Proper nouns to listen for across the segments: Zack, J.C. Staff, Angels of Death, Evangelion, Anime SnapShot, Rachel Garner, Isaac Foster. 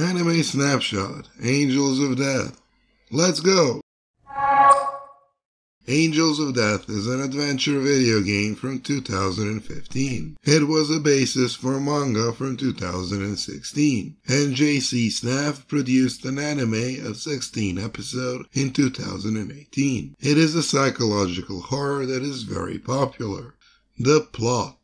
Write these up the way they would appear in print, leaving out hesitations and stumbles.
Anime SnapShot, Angels of Death. Let's go! Angels of Death is an adventure video game from 2015. It was a basis for manga from 2016, and J.C. Staff produced an anime of 16 episodes in 2018. It is a psychological horror that is very popular. The plot.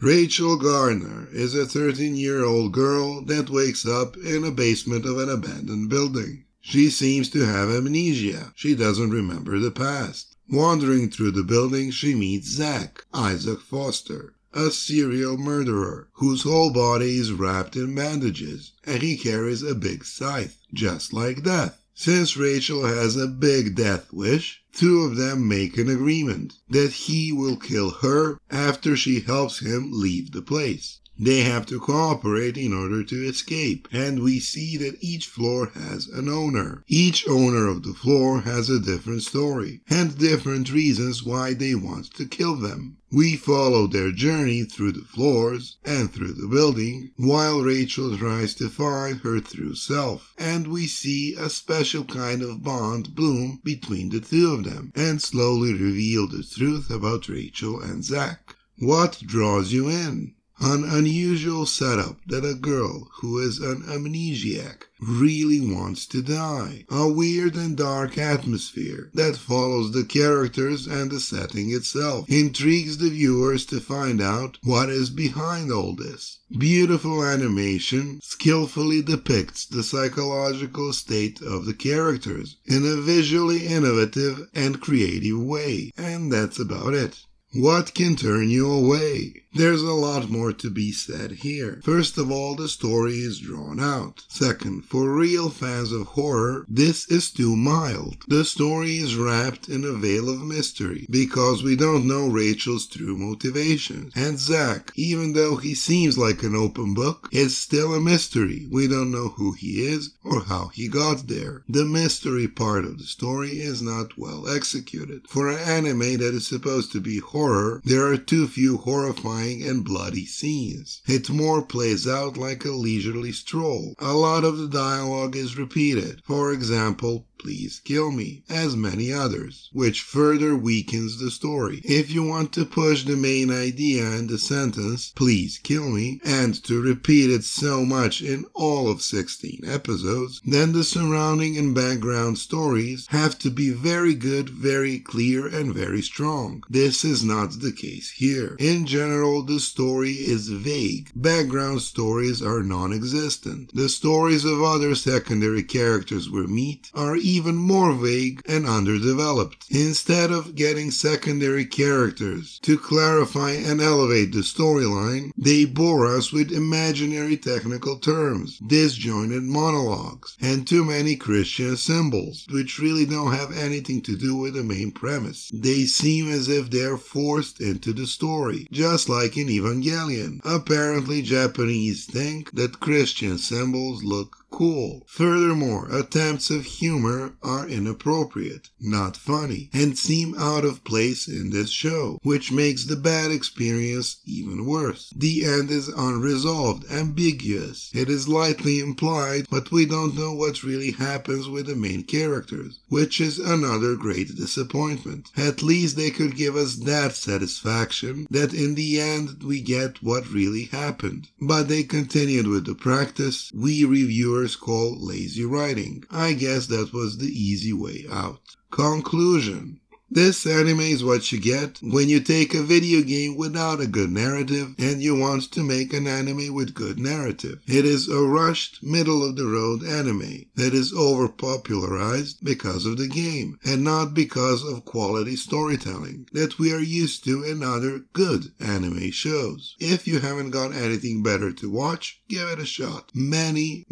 Rachel Garner is a 13-year-old girl that wakes up in a basement of an abandoned building. She seems to have amnesia. She doesn't remember the past. Wandering through the building, she meets Zack, Isaac Foster, a serial murderer whose whole body is wrapped in bandages, and he carries a big scythe, just like Death. Since Rachel has a big death wish, two of them make an agreement that he will kill her after she helps him leave the place. They have to cooperate in order to escape, and we see that each floor has an owner. Each owner of the floor has a different story, and different reasons why they want to kill them. We follow their journey through the floors and through the building, while Rachel tries to find her true self, and we see a special kind of bond bloom between the two of them, and slowly reveal the truth about Rachel and Zack. What draws you in? An unusual setup that a girl who is an amnesiac really wants to die. A weird and dark atmosphere that follows the characters and the setting itself intrigues the viewers to find out what is behind all this. Beautiful animation skillfully depicts the psychological state of the characters in a visually innovative and creative way. And that's about it. What can turn you away? There's a lot more to be said here. First of all, the story is drawn out. Second, for real fans of horror, this is too mild. The story is wrapped in a veil of mystery because we don't know Rachel's true motivations. And Zack, even though he seems like an open book, is still a mystery. We don't know who he is or how he got there. The mystery part of the story is not well executed. For an anime that is supposed to be horror, there are too few horrifying and bloody scenes. It more plays out like a leisurely stroll. A lot of the dialogue is repeated. For example, "Please kill me," as many others, which further weakens the story. If you want to push the main idea in the sentence, "Please kill me," and to repeat it so much in all of 16 episodes, then the surrounding and background stories have to be very good, very clear, and very strong. This is not the case here. In general, the story is vague. Background stories are non-existent. The stories of other secondary characters we meet are even more vague and underdeveloped. Instead of getting secondary characters to clarify and elevate the storyline, they bore us with imaginary technical terms, disjointed monologues, and too many Christian symbols, which really don't have anything to do with the main premise. They seem as if they're forced into the story, just like in Evangelion. Apparently, Japanese think that Christian symbols look cool. Furthermore, attempts of humor are inappropriate, not funny, and seem out of place in this show, which makes the bad experience even worse. The end is unresolved, ambiguous. It is lightly implied, but we don't know what really happens with the main characters, which is another great disappointment. At least they could give us that satisfaction that in the end we get what really happened. But they continued with the practice we reviewers call lazy writing. I guess that was the easy way out. Conclusion. This anime is what you get when you take a video game without a good narrative and you want to make an anime with good narrative. It is a rushed, middle-of-the-road anime that is overpopularized because of the game and not because of quality storytelling that we are used to in other good anime shows. If you haven't got anything better to watch, give it a shot. Many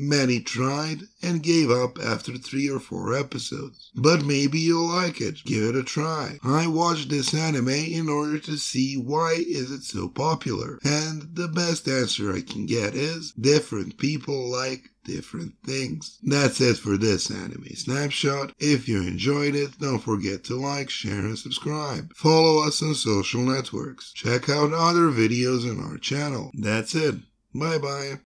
tried and gave up after 3 or 4 episodes. But maybe you'll like it. Give it a try. I watched this anime in order to see why is it so popular, and the best answer I can get is different people like different things. That's it for this anime snapshot. If you enjoyed it, don't forget to like, share, and subscribe. Follow us on social networks. Check out other videos on our channel. That's it. Bye bye.